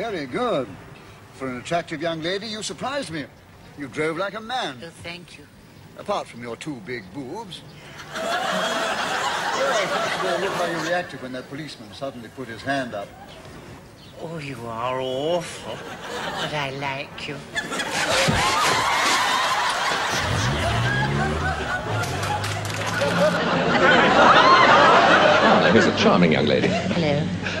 Very good. For an attractive young lady, you surprised me. You drove like a man. Oh, thank you. Apart from your two big boobs. Well, look how you reacted when that policeman suddenly put his hand up. Oh, you are awful, but I like you. Here's a charming young lady. Hello.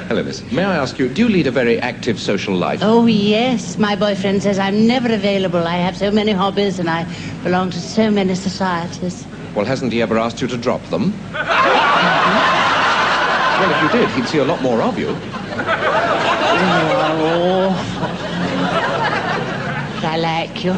Hello, miss. May I ask you, do you lead a very active social life? Oh, yes. My boyfriend says I'm never available. I have so many hobbies and I belong to so many societies. Well, hasn't he ever asked you to drop them? Well, if you did, he'd see a lot more of you. Oh, I like you.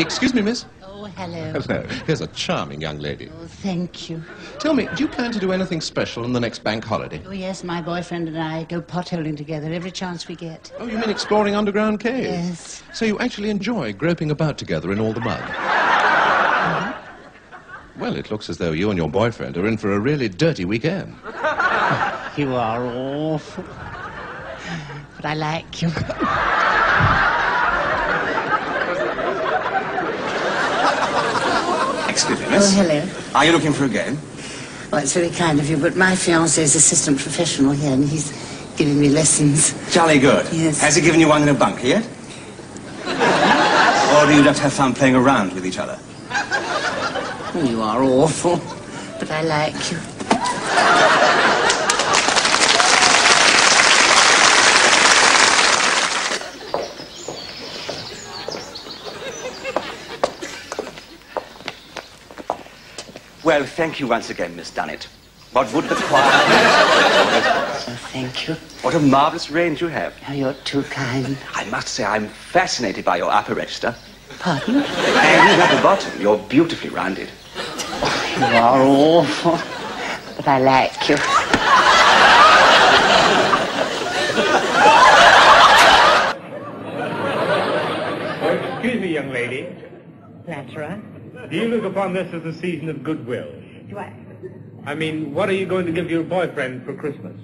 Excuse me, miss. Oh, hello. Hello. Here's a charming young lady. Oh, thank you. Tell me, do you plan to do anything special on the next bank holiday? Oh, yes, my boyfriend and I go potholing together every chance we get. Oh, you mean exploring underground caves? Yes. So you actually enjoy groping about together in all the mud? Well, it looks as though you and your boyfriend are in for a really dirty weekend. You are awful. But I like you. Excuse me, miss. Oh, hello. Are you looking for a game? Well, it's very kind of you, but my fiancé's assistant professional here, and he's giving me lessons. Jolly good. Yes. Has he given you one in a bunker yet? Or do you just have fun playing around with each other? You are awful, but I like you. Well, thank you once again, Miss Dunnett. What would the choir... Oh, thank you. What a marvellous range you have. Oh, you're too kind. I must say I'm fascinated by your upper register. Pardon? And at the bottom, you're beautifully rounded. You are awful, but I like you. Oh, excuse me, young lady. Flatterer. Do you look upon this as a season of goodwill? Do I? I mean, what are you going to give your boyfriend for Christmas?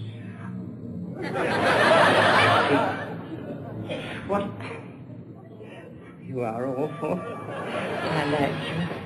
What? You are awful. I like you.